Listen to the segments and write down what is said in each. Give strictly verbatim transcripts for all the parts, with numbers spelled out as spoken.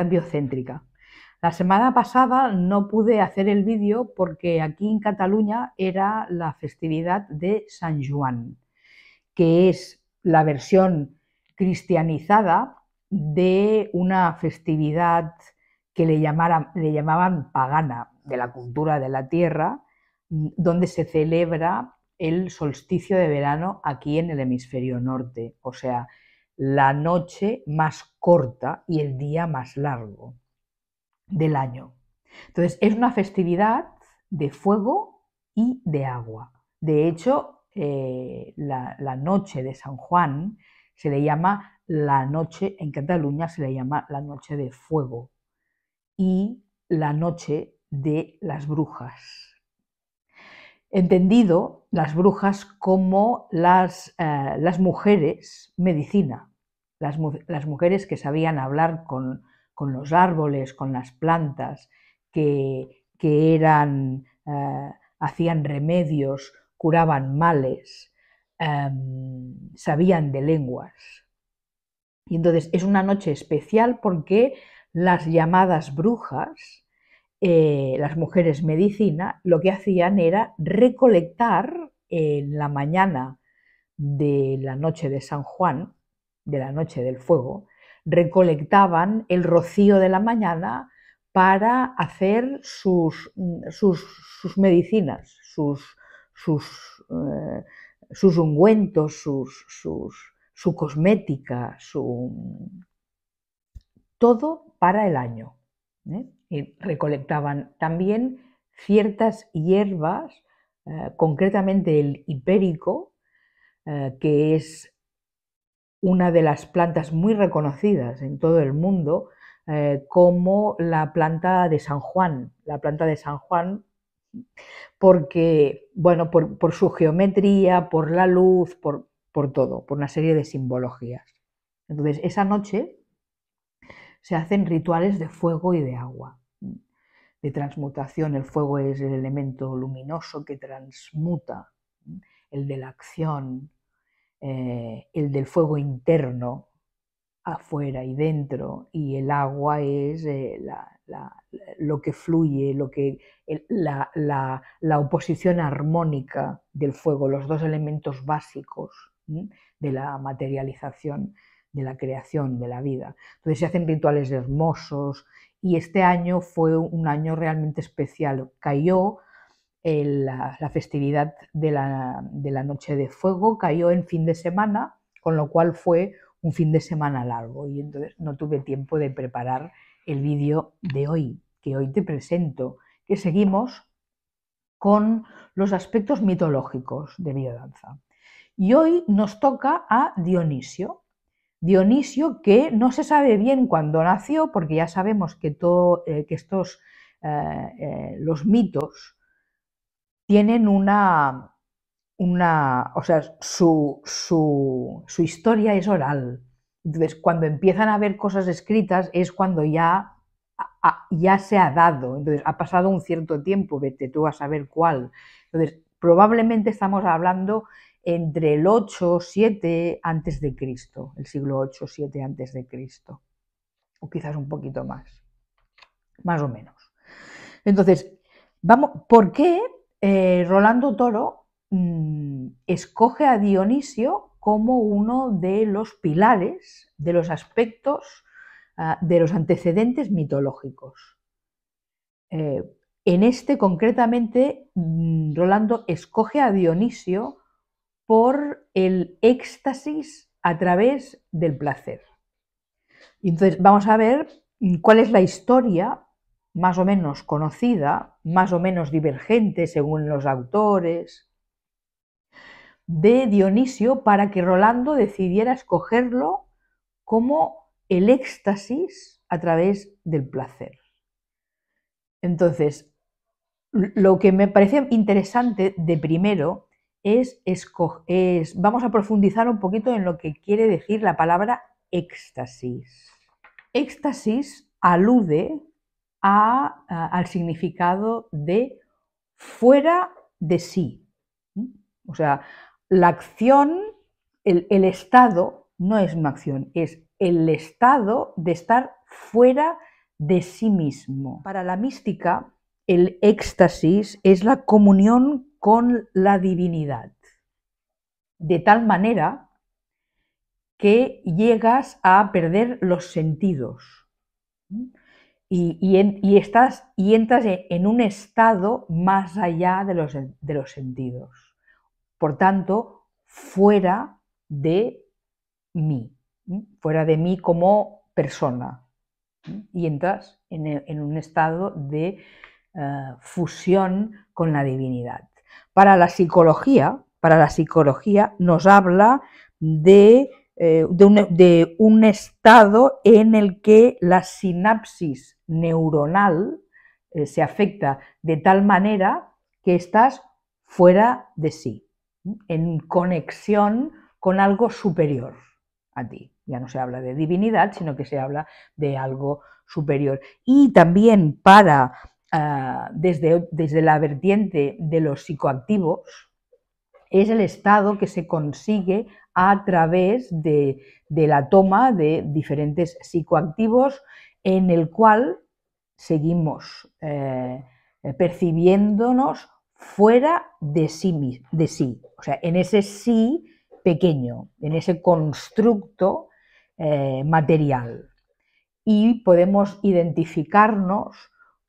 comunidad biocéntrica. La semana pasada no pude hacer el vídeo porque aquí en Cataluña era la festividad de San Juan, que es la versión cristianizada de una festividad que le, llamara, le llamaban pagana, de la cultura de la tierra, donde se celebra el solsticio de verano aquí en el hemisferio norte, o sea, la noche más corta y el día más largo del año. Entonces, es una festividad de fuego y de agua. De hecho, eh, la, la noche de San Juan se le llama la noche, en Cataluña se le llama la noche de fuego y la noche de las brujas. Entendido las brujas como las, eh, las mujeres medicina, las, las mujeres que sabían hablar con con los árboles, con las plantas, que, que eran, eh, hacían remedios, curaban males, eh, sabían de lenguas. Y entonces es una noche especial porque las llamadas brujas, eh, las mujeres medicina, lo que hacían era recolectar en la mañana de la noche de San Juan, de la noche del fuego, recolectaban el rocío de la mañana para hacer sus, sus, sus medicinas, sus, sus, eh, sus ungüentos, sus, sus, su cosmética, su... todo para el año. ¿eh? Y recolectaban también ciertas hierbas, eh, concretamente el hipérico, eh, que es una de las plantas muy reconocidas en todo el mundo, eh, como la planta de San Juan, la planta de San Juan, porque, bueno, por, por su geometría, por la luz, por, por todo, por una serie de simbologías. Entonces, esa noche se hacen rituales de fuego y de agua, de transmutación. El fuego es el elemento luminoso que transmuta, el de la acción, Eh, el del fuego interno, afuera y dentro, y el agua es eh, la, la, lo que fluye, lo que, el, la, la, la oposición armónica del fuego, los dos elementos básicos ¿sí? de la materialización, de la creación, de la vida. Entonces se hacen rituales hermosos y este año fue un año realmente especial. Cayó La, la festividad de la, de la noche de fuego, cayó en fin de semana, con lo cual fue un fin de semana largo y entonces no tuve tiempo de preparar el vídeo de hoy, que hoy te presento, que seguimos con los aspectos mitológicos de Biodanza. Y hoy nos toca a Dionisio, Dionisio que no se sabe bien cuándo nació, porque ya sabemos que, todo, eh, que estos, eh, eh, los mitos, tienen una, una, o sea, su, su, su historia es oral. Entonces, cuando empiezan a haber cosas escritas es cuando ya, a, ya se ha dado. Entonces, ha pasado un cierto tiempo, vete tú a saber cuál. Entonces, probablemente estamos hablando entre el ocho siete antes de Cristo, el siglo ocho siete antes de Cristo, o quizás un poquito más, más o menos. Entonces, vamos, ¿por qué? Eh, Rolando Toro mmm, escoge a Dionisio como uno de los pilares, de los aspectos, uh, de los antecedentes mitológicos. Eh, en este, concretamente, mmm, Rolando escoge a Dionisio por el éxtasis a través del placer. Entonces, vamos a ver cuál es la historia más o menos conocida, más o menos divergente según los autores, de Dionisio para que Rolando decidiera escogerlo como el éxtasis a través del placer. Entonces, lo que me parece interesante de primero es, es vamos a profundizar un poquito en lo que quiere decir la palabra éxtasis. Éxtasis alude A, a, al significado de fuera de sí. O sea, la acción, el, el estado, no es una acción, es el estado de estar fuera de sí mismo. Para la mística, el éxtasis es la comunión con la divinidad, de tal manera que llegas a perder los sentidos y, y, en, y, estás, y entras en un estado más allá de los, de los sentidos. Por tanto, fuera de mí, fuera de mí como persona, y entras en, en un estado de uh, fusión con la divinidad. Para la psicología, para la psicología nos habla de, eh, de, un, de un estado en el que la sinapsis neuronal eh, se afecta de tal manera que estás fuera de sí, en conexión con algo superior a ti. Ya no se habla de divinidad, sino que se habla de algo superior. Y también para, uh, desde, desde la vertiente de los psicoactivos, es el estado que se consigue a través de, de la toma de diferentes psicoactivos, en el cual seguimos eh, percibiéndonos fuera de sí, de sí, o sea, en ese sí pequeño, en ese constructo Eh, material, y podemos identificarnos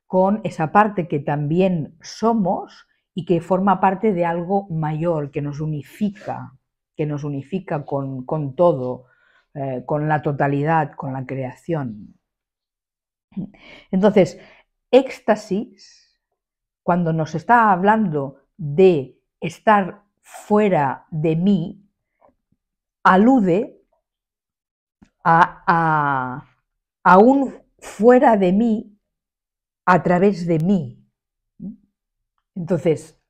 con esa parte que también somos y que forma parte de algo mayor, que nos unifica, que nos unifica con, con todo, eh, con la totalidad, con la creación. Entonces, éxtasis, cuando nos está hablando de estar fuera de mí, alude A, a, a un fuera de mí a través de mí. Entonces,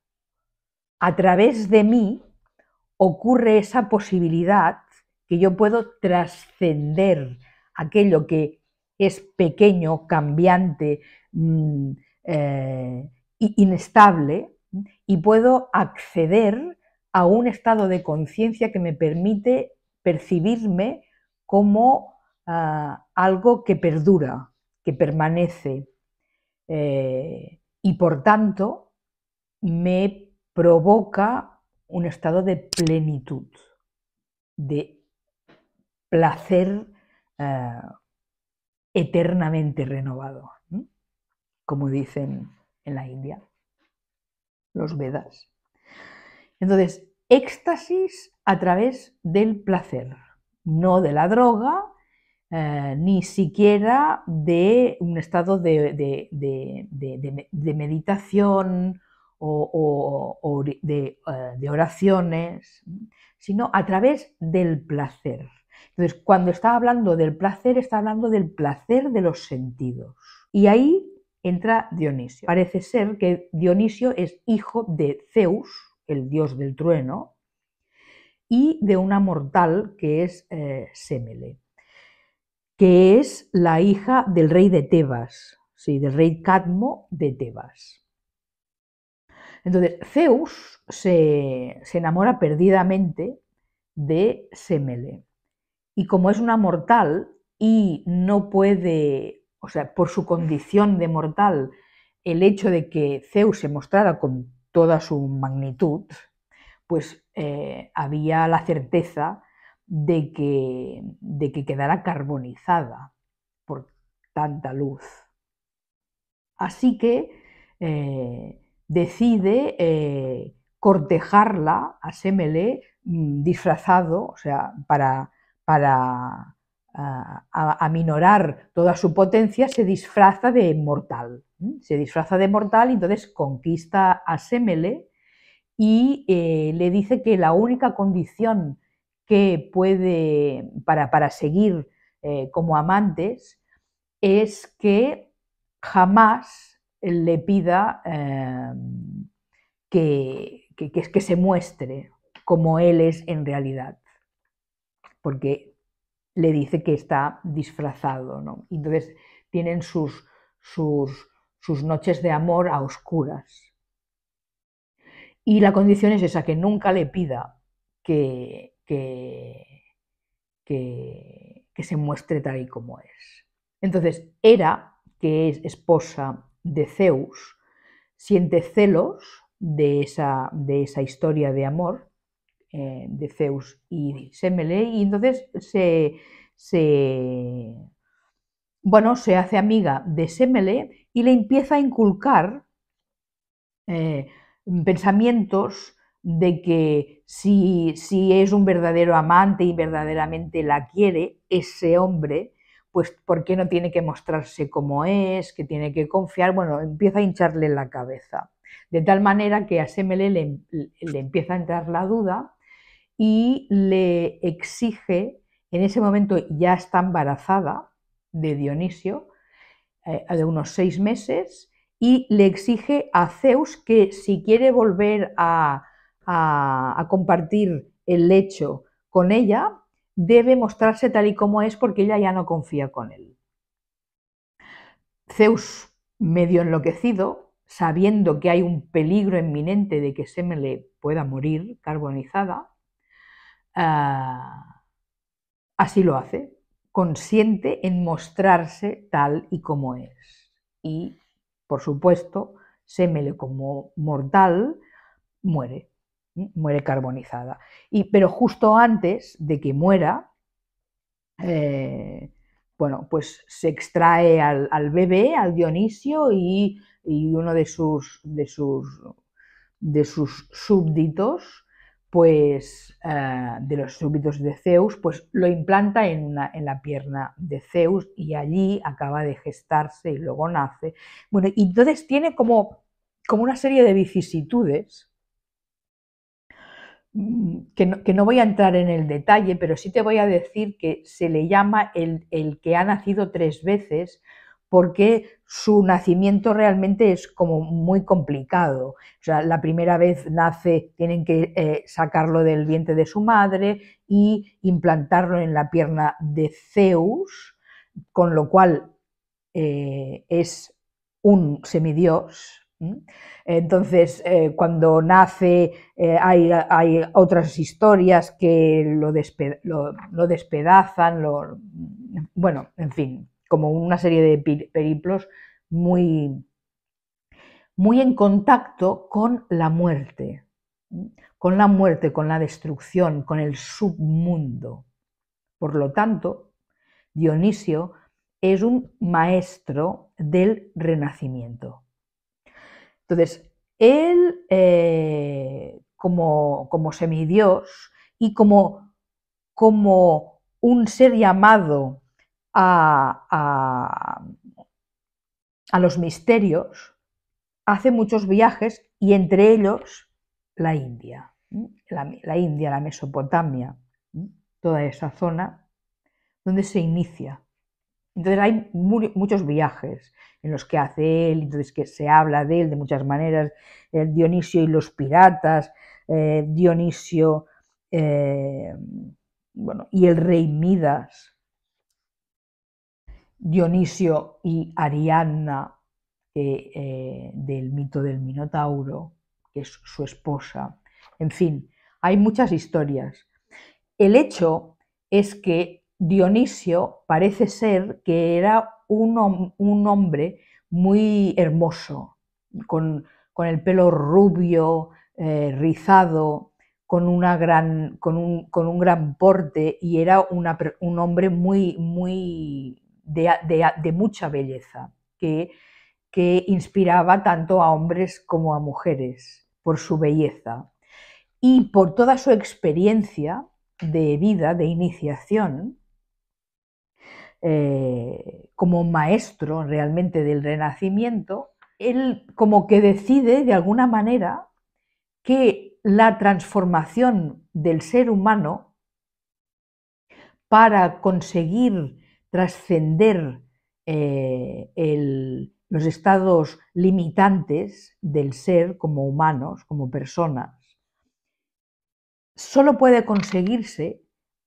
a través de mí ocurre esa posibilidad que yo puedo trascender aquello que es pequeño, cambiante, mmm, eh, inestable, y puedo acceder a un estado de conciencia que me permite percibirme como uh, algo que perdura, que permanece, eh, y por tanto me provoca un estado de plenitud, de placer uh, eternamente renovado, ¿eh? Como dicen en la India, los Vedas. Entonces, éxtasis a través del placer. No de la droga, eh, ni siquiera de un estado de, de, de, de, de meditación o, o, o de, de oraciones, sino a través del placer. Entonces, cuando está hablando del placer, está hablando del placer de los sentidos. Y ahí entra Dionisio. Parece ser que Dionisio es hijo de Zeus, el dios del trueno, y de una mortal que es eh, Semele, que es la hija del rey de Tebas, sí, del rey Cadmo de Tebas. Entonces, Zeus se, se enamora perdidamente de Semele, y como es una mortal y no puede, o sea, por su condición de mortal, el hecho de que Zeus se mostrara con toda su magnitud, pues eh, había la certeza de que, de que quedara carbonizada por tanta luz. Así que eh, decide eh, cortejarla a Semele disfrazado, o sea, para, para aminorar toda su potencia, se disfraza de mortal. ¿eh? Se disfraza de mortal y entonces conquista a Semele, y eh, le dice que la única condición que puede para, para seguir eh, como amantes es que jamás le pida eh, que, que, que, que se muestre como él es en realidad, porque le dice que está disfrazado, ¿no? Entonces tienen sus, sus, sus noches de amor a oscuras. Y la condición es esa, que nunca le pida que, que, que, que se muestre tal y como es. Entonces, Hera, que es esposa de Zeus, siente celos de esa, de esa historia de amor eh, de Zeus y Semele, y entonces se, se, bueno, se hace amiga de Semele y le empieza a inculcar eh, pensamientos de que si, si es un verdadero amante y verdaderamente la quiere, ese hombre, pues por qué no tiene que mostrarse como es, que tiene que confiar. Bueno, empieza a hincharle la cabeza, de tal manera que a Semele le, le empieza a entrar la duda y le exige, en ese momento ya está embarazada de Dionisio, eh, de unos seis meses, y le exige a Zeus que si quiere volver a, a, a compartir el lecho con ella, debe mostrarse tal y como es porque ella ya no confía con él. Zeus, medio enloquecido, sabiendo que hay un peligro inminente de que Semele pueda morir carbonizada, uh, así lo hace, consiente en mostrarse tal y como es. Y, por supuesto, Semele como mortal muere. muere carbonizada, y, pero justo antes de que muera, eh, bueno, pues se extrae al, al bebé, al Dionisio, y, y uno de sus, de sus, de sus súbditos, pues eh, de los súbditos de Zeus, pues lo implanta en, una, en la pierna de Zeus, y allí acaba de gestarse y luego nace. Bueno, y entonces tiene como, como una serie de vicisitudes, Que no, que no voy a entrar en el detalle, pero sí te voy a decir que se le llama el, el que ha nacido tres veces, porque su nacimiento realmente es como muy complicado. O sea, la primera vez nace, tienen que eh, sacarlo del vientre de su madre y implantarlo en la pierna de Zeus, con lo cual eh, es un semidios. Entonces, eh, cuando nace eh, hay, hay otras historias que lo, despe lo, lo despedazan, lo, bueno, en fin, como una serie de periplos muy, muy en contacto con la muerte, con la muerte, con la destrucción, con el submundo. Por lo tanto, Dionisio es un maestro del renacimiento. Entonces, él eh, como, como semidios y como, como un ser llamado a, a, a los misterios, hace muchos viajes, y entre ellos la India, la, la India, la Mesopotamia, toda esa zona donde se inicia. Entonces hay muy, muchos viajes en los que hace él, entonces que se habla de él de muchas maneras, el Dionisio y los piratas, eh, Dionisio eh, bueno, y el rey Midas, Dionisio y Ariadna, eh, eh, del mito del Minotauro, que es su esposa. En fin, hay muchas historias. El hecho es que Dionisio parece ser que era un, hom un hombre muy hermoso, con, con el pelo rubio, eh, rizado, con, una gran, con, un, con un gran porte, y era una, un hombre muy, muy de, de, de mucha belleza, que, que inspiraba tanto a hombres como a mujeres por su belleza. Y por toda su experiencia de vida, de iniciación, Eh, como maestro realmente del renacimiento, él como que decide de alguna manera que la transformación del ser humano para conseguir trascender eh, los estados limitantes del ser como humanos, como personas, solo puede conseguirse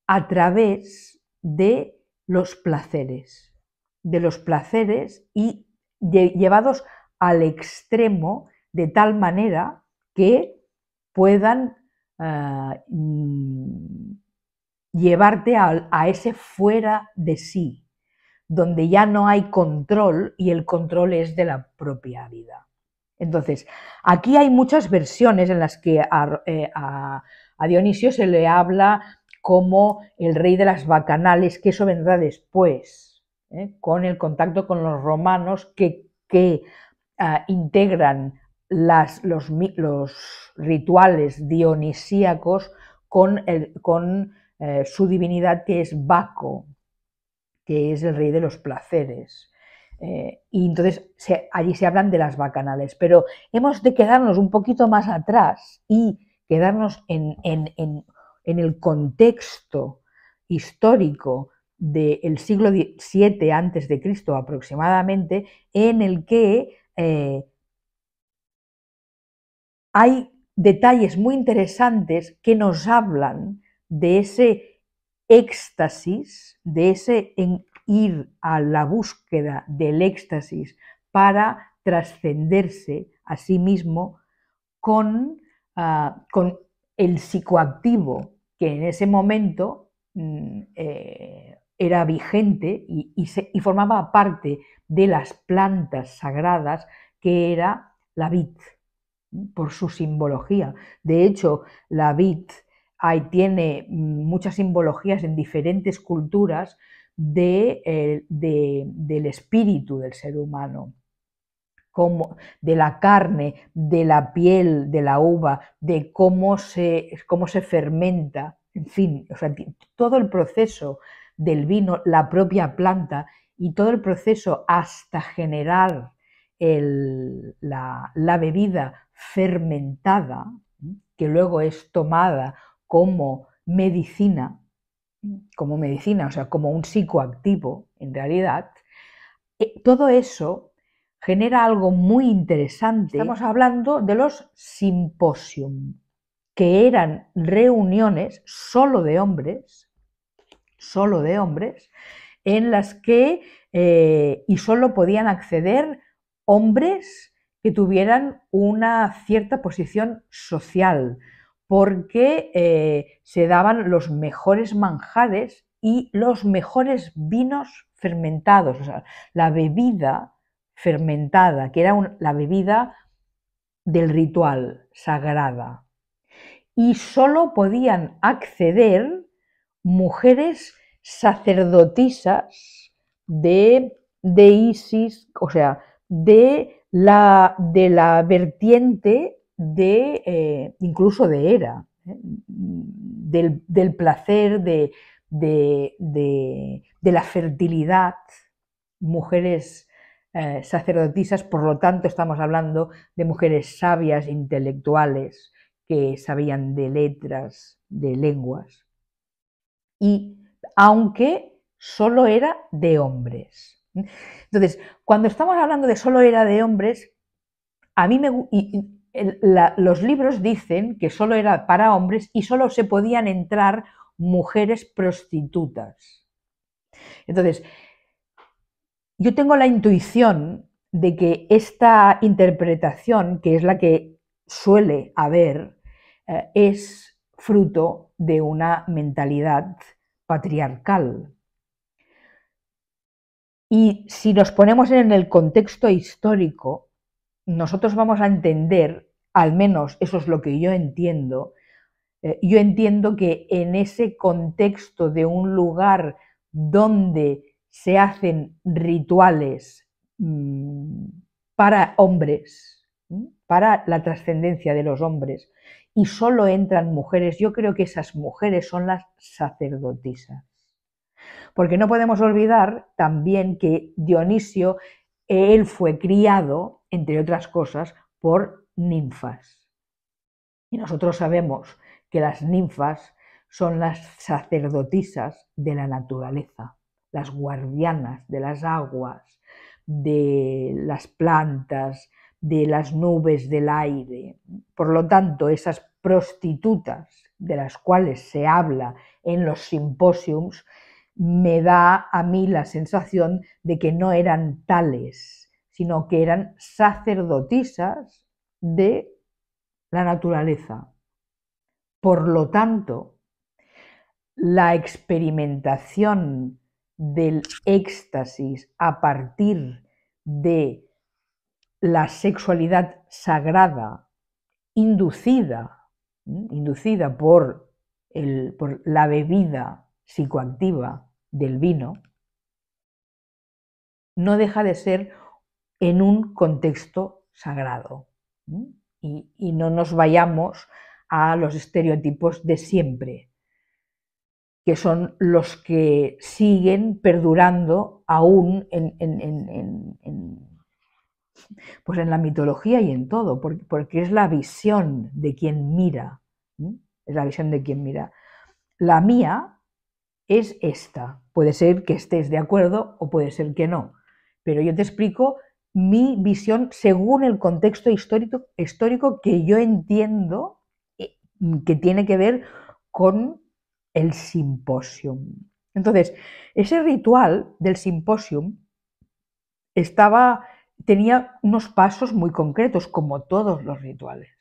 a través de los placeres, de los placeres y de, llevados al extremo de tal manera que puedan uh, llevarte a, a ese fuera de sí, donde ya no hay control y el control es de la propia vida. Entonces, aquí hay muchas versiones en las que a, eh, a, a Dionisio se le habla como el rey de las bacanales, que eso vendrá después, ¿eh? Con el contacto con los romanos que, que uh, integran las, los, los rituales dionisíacos con, el, con eh, su divinidad, que es Baco, que es el rey de los placeres. Eh, y entonces se, allí se hablan de las bacanales, pero hemos de quedarnos un poquito más atrás y quedarnos en, en, en, en el contexto histórico del siglo siete antes de Cristo aproximadamente, en el que eh, hay detalles muy interesantes que nos hablan de ese éxtasis, de ese en, ir a la búsqueda del éxtasis para trascenderse a sí mismo con, uh, con el psicoactivo que en ese momento mm, eh, era vigente y, y, se, y formaba parte de las plantas sagradas, que era la vid, por su simbología. De hecho, la vid ahí tiene muchas simbologías en diferentes culturas De, eh, de, del espíritu del ser humano, como de la carne, de la piel, de la uva, de cómo se, cómo se fermenta, en fin, o sea, todo el proceso del vino, la propia planta y todo el proceso hasta generar el, la, la bebida fermentada, que luego es tomada como medicina, como medicina, o sea, como un psicoactivo, en realidad, todo eso genera algo muy interesante. Estamos hablando de los simposium, que eran reuniones solo de hombres, solo de hombres, en las que, eh, y solo podían acceder hombres que tuvieran una cierta posición social, porque eh, se daban los mejores manjares y los mejores vinos fermentados, o sea, la bebida fermentada, que era un, la bebida del ritual sagrada. Y solo podían acceder mujeres sacerdotisas de, de Isis, o sea, de la, de la vertiente de eh, incluso de Hera, ¿eh? del, del placer, de, de, de, de la fertilidad, mujeres eh, sacerdotisas. Por lo tanto, estamos hablando de mujeres sabias, intelectuales, que sabían de letras, de lenguas, y aunque solo era de hombres. Entonces, cuando estamos hablando de solo era de hombres, a mí me y, La, los libros dicen que solo era para hombres y solo se podían entrar mujeres prostitutas. Entonces, yo tengo la intuición de que esta interpretación, que es la que suele haber, eh, es fruto de una mentalidad patriarcal. Y si nos ponemos en el contexto histórico, nosotros vamos a entender, al menos eso es lo que yo entiendo, eh, yo entiendo que en ese contexto de un lugar donde se hacen rituales mmm, para hombres, ¿sí? para la trascendencia de los hombres, y solo entran mujeres, yo creo que esas mujeres son las sacerdotisas. Porque no podemos olvidar también que Dionisio, él fue criado, entre otras cosas, por ninfas. Y nosotros sabemos que las ninfas son las sacerdotisas de la naturaleza, las guardianas de las aguas, de las plantas, de las nubes, del aire. Por lo tanto, esas prostitutas de las cuales se habla en los simposiums, me da a mí la sensación de que no eran tales, sino que eran sacerdotisas de la naturaleza. Por lo tanto, la experimentación del éxtasis a partir de la sexualidad sagrada inducida, inducida por, el, por la bebida psicoactiva del vino, no deja de ser en un contexto sagrado. Y, y no nos vayamos a los estereotipos de siempre, que son los que siguen perdurando aún en, en, en, en, en, pues en la mitología y en todo, porque, porque es la visión de quien mira, ¿sí? Es la visión de quien mira. La mía es esta, puede ser que estés de acuerdo o puede ser que no, pero yo te explico mi visión según el contexto histórico, histórico que yo entiendo que tiene que ver con el simposium. Entonces, ese ritual del simposium estaba, tenía unos pasos muy concretos, como todos los rituales.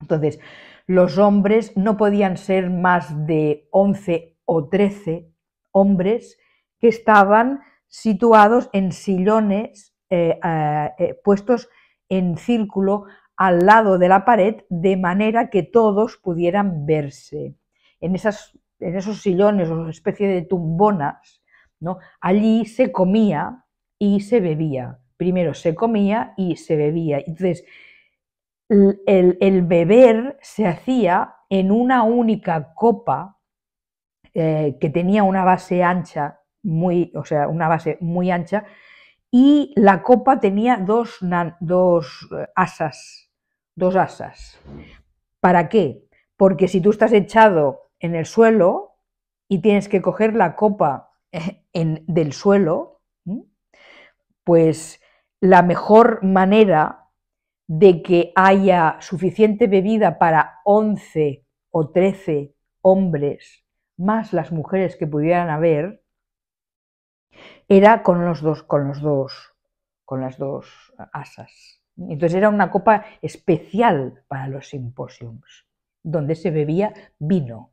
Entonces, los hombres no podían ser más de once o trece hombres que estaban situados en sillones eh, eh, puestos en círculo al lado de la pared, de manera que todos pudieran verse. En, esas, en esos sillones o especie de tumbonas, ¿no? Allí se comía y se bebía. Primero se comía y se bebía. Entonces, el, el, el beber se hacía en una única copa eh, que tenía una base ancha, muy, o sea, una base muy ancha, y la copa tenía dos, dos asas, dos asas. ¿Para qué? Porque si tú estás echado en el suelo y tienes que coger la copa en, del suelo, pues la mejor manera de que haya suficiente bebida para once o trece hombres, más las mujeres que pudieran haber, era con los dos, con los dos, con las dos asas. Entonces era una copa especial para los simposiums, donde se bebía vino.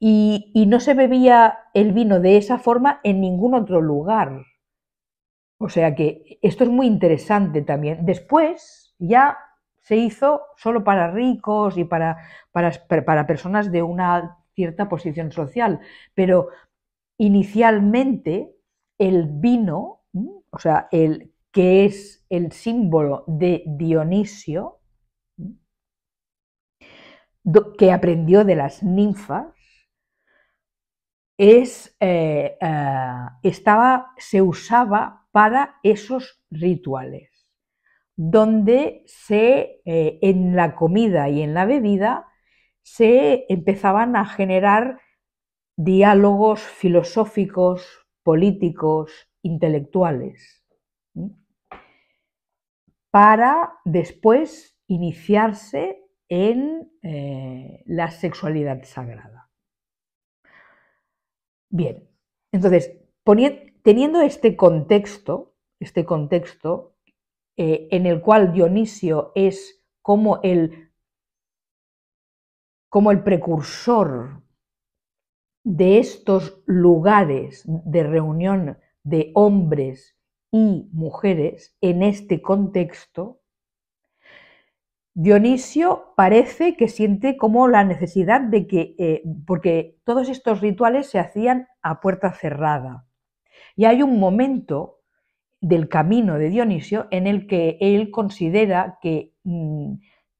Y, y no se bebía el vino de esa forma en ningún otro lugar. O sea que esto es muy interesante también. Después ya se hizo solo para ricos y para, para, para personas de una cierta posición social. Pero inicialmente el vino, o sea, el que es el símbolo de Dionisio, que aprendió de las ninfas, es, eh, eh, estaba, se usaba para esos rituales, donde se, eh, en la comida y en la bebida se empezaban a generar diálogos filosóficos, políticos, intelectuales, ¿sí? Para después iniciarse en eh, la sexualidad sagrada. Bien, entonces, teniendo este contexto, este contexto eh, en el cual Dionisio es como el, como el precursor de estos lugares de reunión de hombres y mujeres, en este contexto, Dionisio parece que siente como la necesidad de que, eh, porque todos estos rituales se hacían a puerta cerrada. Y hay un momento del camino de Dionisio en el que él considera que,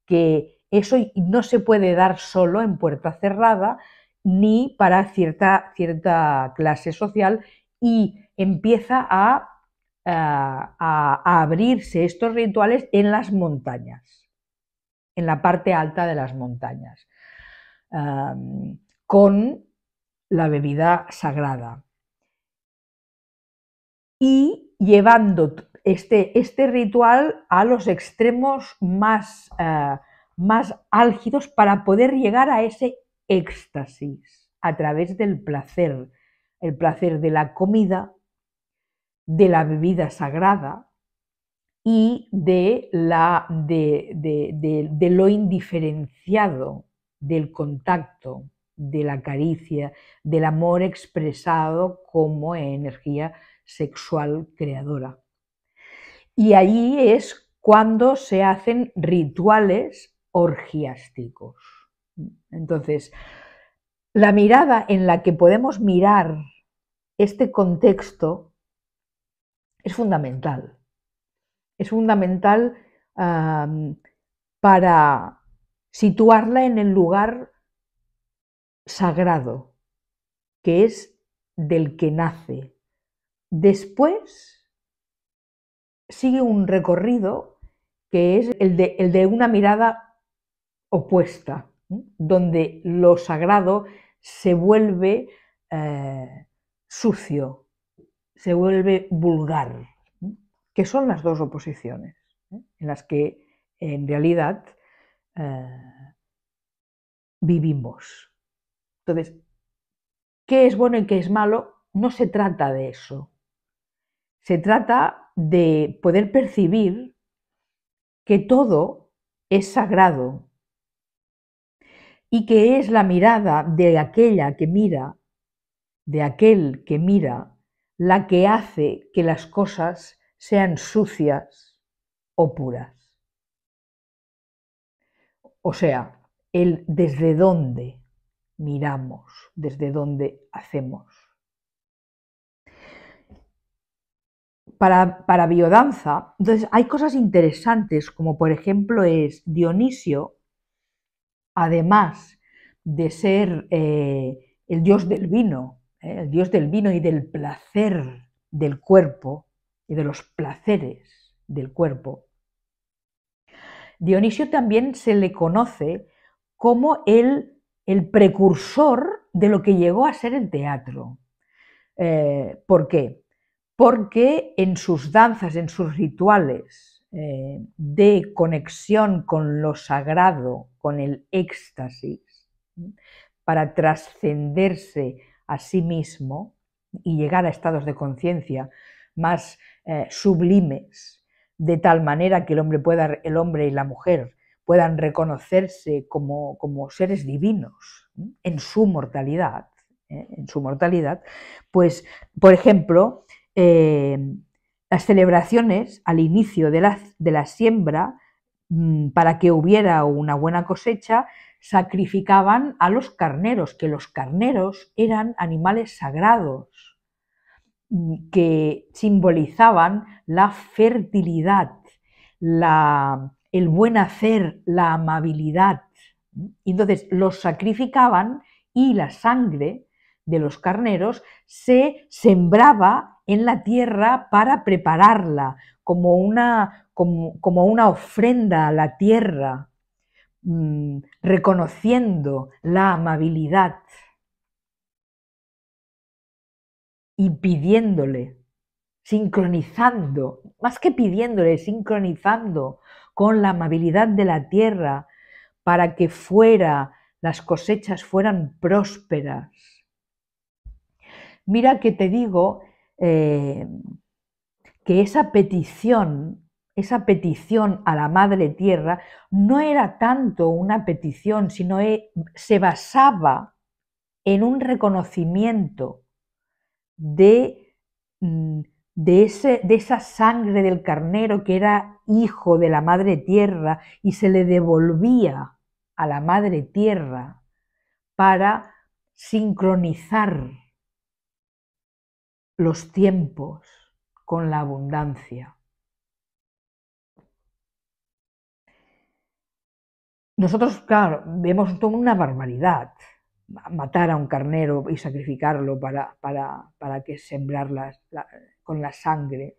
que eso no se puede dar solo en puerta cerrada ni para cierta, cierta clase social, y empieza a, a, a abrirse estos rituales en las montañas, en la parte alta de las montañas, um, con la bebida sagrada. Y llevando este, este ritual a los extremos más, uh, más álgidos para poder llegar a ese éxtasis a través del placer, el placer de la comida, de la bebida sagrada, y de, la, de, de, de, de lo indiferenciado del contacto, de la caricia, del amor expresado como energía sexual creadora. Y allí es cuando se hacen rituales orgiásticos. Entonces, la mirada en la que podemos mirar este contexto es fundamental. Es fundamental um, para situarla en el lugar sagrado, que es del que nace. Después sigue un recorrido que es el de, el de una mirada opuesta, ¿eh? Donde lo sagrado se vuelve eh, sucio, se vuelve vulgar, ¿eh? Que son las dos oposiciones, ¿eh? En las que en realidad eh, vivimos. Entonces, ¿qué es bueno y qué es malo? No se trata de eso. Se trata de poder percibir que todo es sagrado y que es la mirada de aquella que mira, de aquel que mira, la que hace que las cosas sean sucias o puras. O sea, el desde dónde miramos, desde dónde hacemos. Para, para biodanza, entonces hay cosas interesantes, como por ejemplo es Dionisio, además de ser eh, el dios del vino, eh, el dios del vino y del placer del cuerpo, y de los placeres del cuerpo, Dionisio también se le conoce como el, el precursor de lo que llegó a ser el teatro. Eh, ¿Por qué? Porque en sus danzas, en sus rituales eh, de conexión con lo sagrado, con el éxtasis, para trascenderse a sí mismo y llegar a estados de conciencia más eh, sublimes, de tal manera que el hombre, pueda, el hombre y la mujer puedan reconocerse como, como seres divinos en su mortalidad, eh, en su mortalidad, pues, por ejemplo, Eh, las celebraciones al inicio de la, de la siembra, para que hubiera una buena cosecha, sacrificaban a los carneros, que los carneros eran animales sagrados, que simbolizaban la fertilidad, la, el buen hacer, la amabilidad. Entonces los sacrificaban y la sangre de los carneros se sembraba en la tierra para prepararla, como una, como, como una ofrenda a la tierra, mmm, reconociendo la amabilidad y pidiéndole, sincronizando, más que pidiéndole, sincronizando con la amabilidad de la tierra para que fuera, las cosechas fueran prósperas. Mira que te digo, Eh, que esa petición, esa petición a la Madre Tierra no era tanto una petición, sino e, se basaba en un reconocimiento de, de, ese, de esa sangre del carnero que era hijo de la Madre Tierra y se le devolvía a la Madre Tierra para sincronizar los tiempos con la abundancia. Nosotros, claro, vemos toda una barbaridad, matar a un carnero y sacrificarlo para, para, para que sembrar la, la, con la sangre.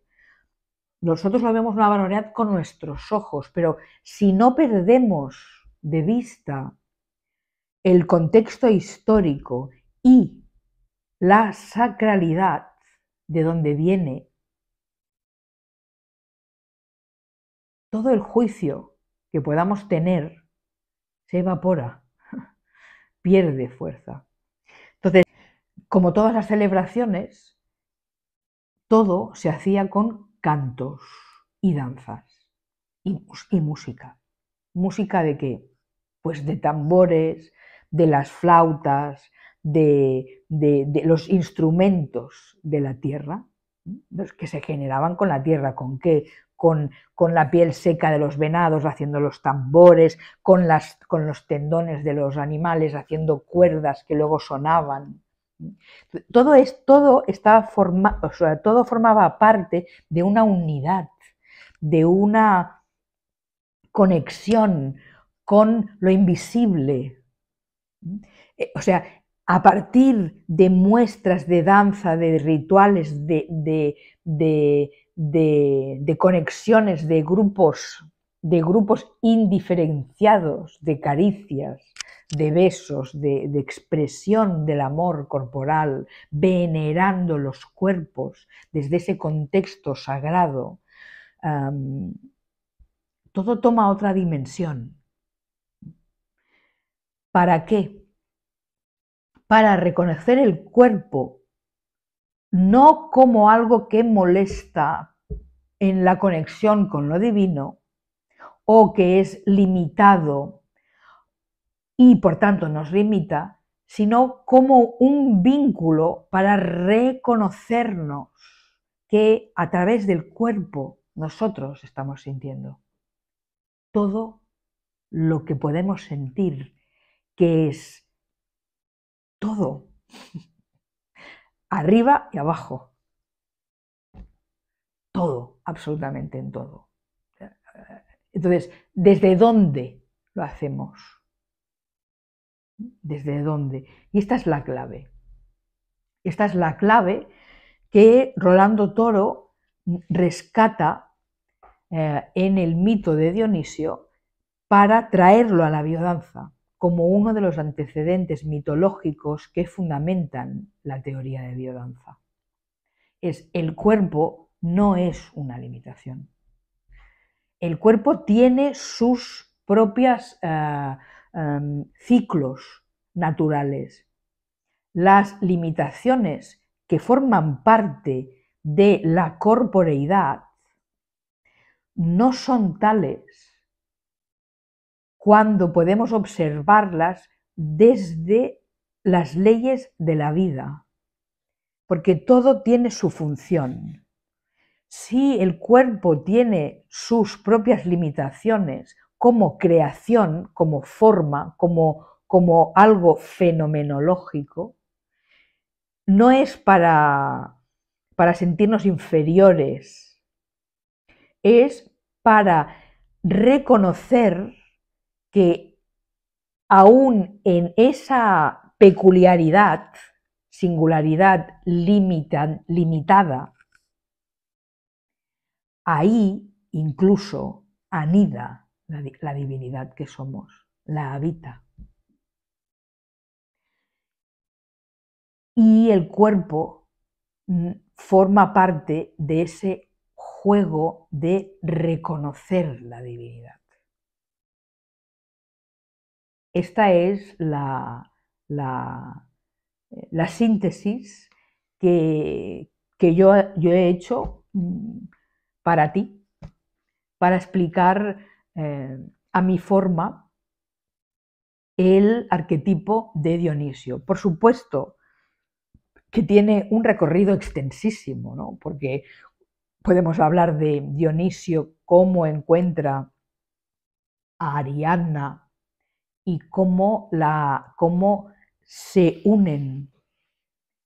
Nosotros lo vemos una barbaridad con nuestros ojos, pero si no perdemos de vista el contexto histórico y la sacralidad, de donde viene todo el juicio que podamos tener, se evapora, pierde fuerza. Entonces, como todas las celebraciones, todo se hacía con cantos y danzas y, y música. ¿Música de qué? Pues de tambores, de las flautas, de, de, de los instrumentos de la tierra, los que se generaban con la tierra, ¿con qué? Con, con la piel seca de los venados haciendo los tambores, con, las, con los tendones de los animales haciendo cuerdas que luego sonaban. Todo, es, todo, estaba forma, o sea, todo formaba parte de una unidad, de una conexión con lo invisible. O sea, a partir de muestras de danza, de rituales, de... de, de De, de conexiones, de grupos, de grupos indiferenciados, de caricias, de besos, de, de expresión del amor corporal, venerando los cuerpos desde ese contexto sagrado, um, todo toma otra dimensión. ¿Para qué? Para reconocer el cuerpo, no como algo que molesta en la conexión con lo divino, o que es limitado y por tanto nos limita, sino como un vínculo para reconocernos que a través del cuerpo nosotros estamos sintiendo todo lo que podemos sentir, que es todo, arriba y abajo. Todo, absolutamente en todo. Entonces, ¿desde dónde lo hacemos? ¿Desde dónde? Y esta es la clave. Esta es la clave que Rolando Toro rescata eh, en el mito de Dionisio para traerlo a la biodanza como uno de los antecedentes mitológicos que fundamentan la teoría de biodanza. Es el cuerpo. No es una limitación. El cuerpo tiene sus propios uh, um, ciclos naturales. Las limitaciones que forman parte de la corporeidad no son tales cuando podemos observarlas desde las leyes de la vida, porque todo tiene su función. Si el cuerpo tiene sus propias limitaciones como creación, como forma, como, como algo fenomenológico, no es para, para sentirnos inferiores, es para reconocer que aún en esa peculiaridad, singularidad limita, limitada, ahí incluso anida la, la divinidad que somos, la habita. Y el cuerpo forma parte de ese juego de reconocer la divinidad. Esta es la, la, la síntesis que, que yo, yo he hecho para ti, para explicar eh, a mi forma el arquetipo de Dionisio. Por supuesto que tiene un recorrido extensísimo, ¿no? Porque podemos hablar de Dionisio, cómo encuentra a Ariadna y cómo, la, cómo se unen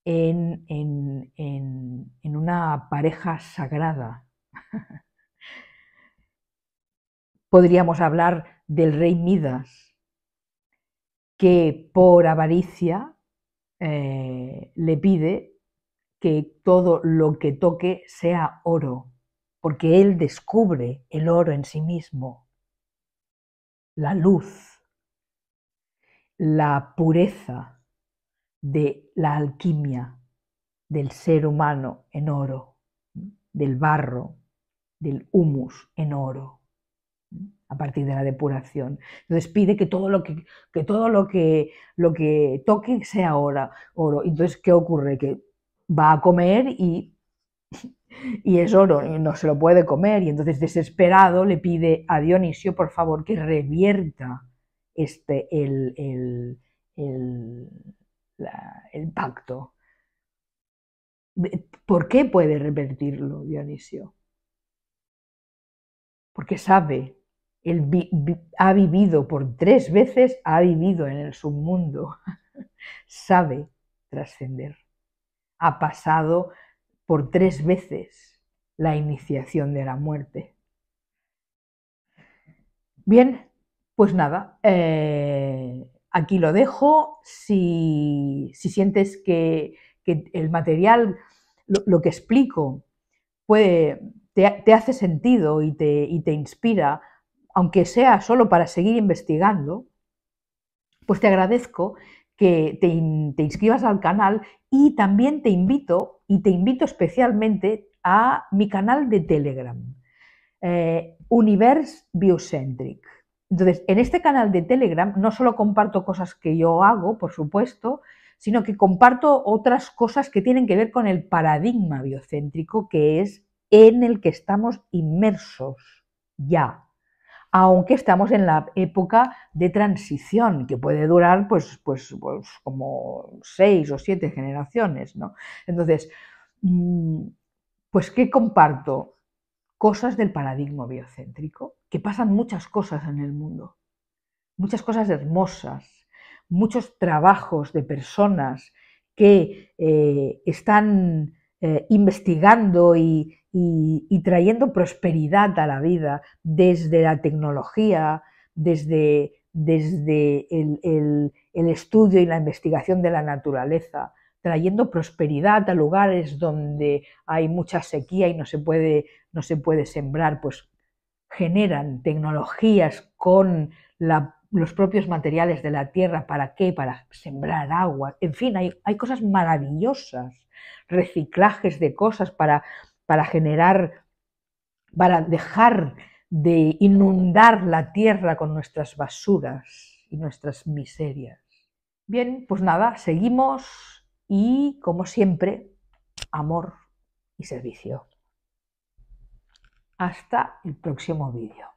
en, en, en, en una pareja sagrada. Podríamos hablar del rey Midas, que por avaricia eh, le pide que todo lo que toque sea oro, porque él descubre el oro en sí mismo, la luz, la pureza de la alquimia del ser humano en oro, del barro, del humus en oro, a partir de la depuración. Entonces pide que todo lo que, que, todo lo que, lo que toque sea oro, oro. Entonces, ¿qué ocurre? Que va a comer y, y es oro, y no se lo puede comer. Y entonces, desesperado, le pide a Dionisio, por favor, que revierta este, el, el, el, la, el pacto. ¿Por qué puede revertirlo Dionisio? Porque sabe, él vi, vi, ha vivido por tres veces, ha vivido en el submundo, sabe trascender. Ha pasado por tres veces la iniciación de la muerte. Bien, pues nada, eh, aquí lo dejo. Si, si sientes que, que el material, lo, lo que explico, puede, te, te hace sentido y te, y te inspira, aunque sea solo para seguir investigando, pues te agradezco que te, te inscribas al canal y también te invito, y te invito especialmente a mi canal de Telegram, eh, Univers Biocentric. Entonces, en este canal de Telegram no solo comparto cosas que yo hago, por supuesto, sino que comparto otras cosas que tienen que ver con el paradigma biocéntrico, que es en el que estamos inmersos ya, aunque estamos en la época de transición, que puede durar pues, pues, pues como seis o siete generaciones, ¿no? Entonces, pues ¿qué comparto? Cosas del paradigma biocéntrico, que pasan muchas cosas en el mundo, muchas cosas hermosas, muchos trabajos de personas que eh, están eh, investigando y Y, y trayendo prosperidad a la vida desde la tecnología, desde, desde el, el, el estudio y la investigación de la naturaleza, trayendo prosperidad a lugares donde hay mucha sequía y no se puede, no se puede sembrar, pues generan tecnologías con la, los propios materiales de la tierra. ¿Para qué? Para sembrar agua. En fin, hay, hay cosas maravillosas, reciclajes de cosas para... para generar, para dejar de inundar la tierra con nuestras basuras y nuestras miserias. Bien, pues nada, seguimos y, como siempre, amor y servicio. Hasta el próximo vídeo.